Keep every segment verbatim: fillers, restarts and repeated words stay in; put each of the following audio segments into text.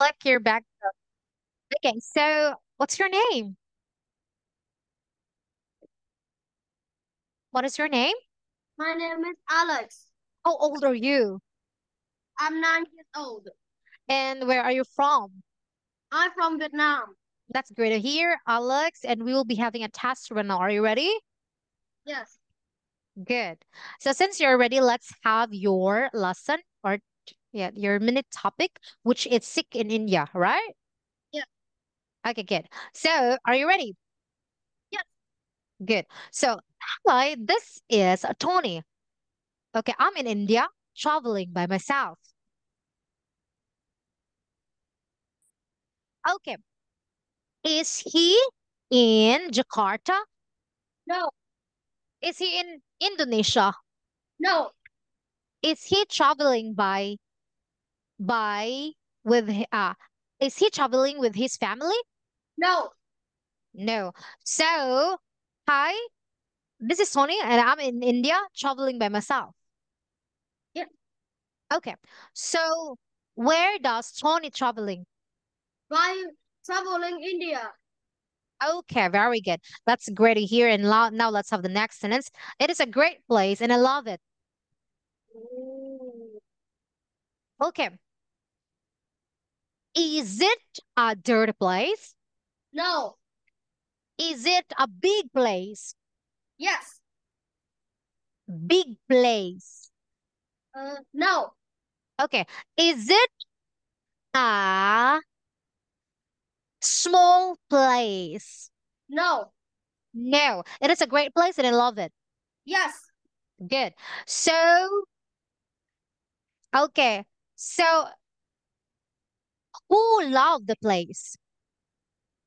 Look, you're back up. Okay, so what's your name? What is your name? My name is Alex. How old are you? I'm nine years old. And where are you from? I'm from Vietnam. That's great to hear, Alex. And we will be having a test right now. Are you ready? Yes. Good. So since you're ready, let's have your lesson or yeah, your minute topic, which is sick in India, right? Yeah. Okay, good. So are you ready? Yes. Good. So hi, this is Tony. Okay, I'm in India traveling by myself. Okay. Is he in Jakarta? No. Is he in Indonesia? No. Is he traveling by by with uh is he traveling with his family? No. No. So, hi. This is Tony and I'm in India traveling by myself. Yeah. Okay. So, where does Tony traveling? By traveling India. Okay, very good. That's great to hear. And now let's have the next sentence. It is a great place and I love it. Ooh. Okay. Is it a dirty place? No. Is it a big place? Yes. Big place. Uh, no. Okay. Is it a small place? No. No. It is a great place and I love it. Yes. Good. So, okay. So, who loved the place?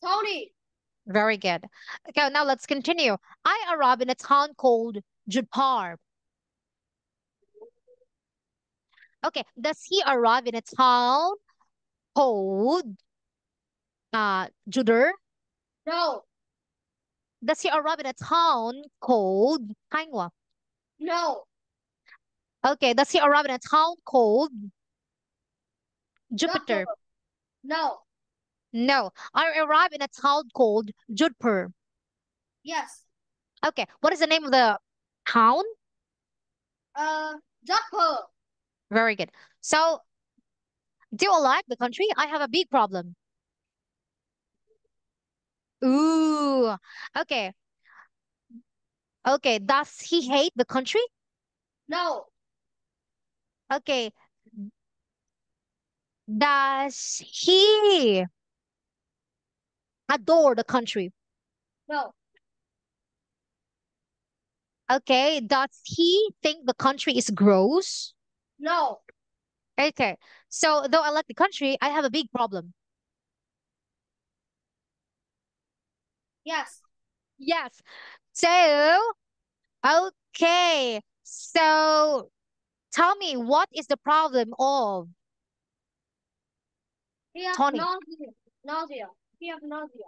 Tony. Very good. Okay, now let's continue. I arrived in a town called Jodhpur. Okay, does he arrive in a town called uh, Jodhpur? No. Does he arrive in a town called Kangwa? No. Okay, does he arrive in a town called Jupiter? No. No. I arrived in a town called Jodhpur. Yes. Okay. What is the name of the town? Uh, Jodhpur. Very good. So, do you like the country? I have a big problem. Ooh. Okay. Okay. Does he hate the country? No. Okay. Does he adore the country? No. Okay. Does he think the country is gross? No. Okay. So, though I like the country, I have a big problem. Yes. Yes. So, okay. So, tell me, what is the problem of He has Tony? Nausea. Nausea. He has nausea.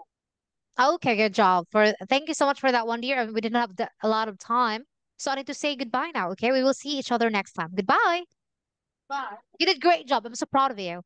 Okay, good job. For thank you so much for that one, dear. We didn't have the, a lot of time, so I need to say goodbye now. Okay, we will see each other next time. Goodbye. Bye. You did a great job. I'm so proud of you.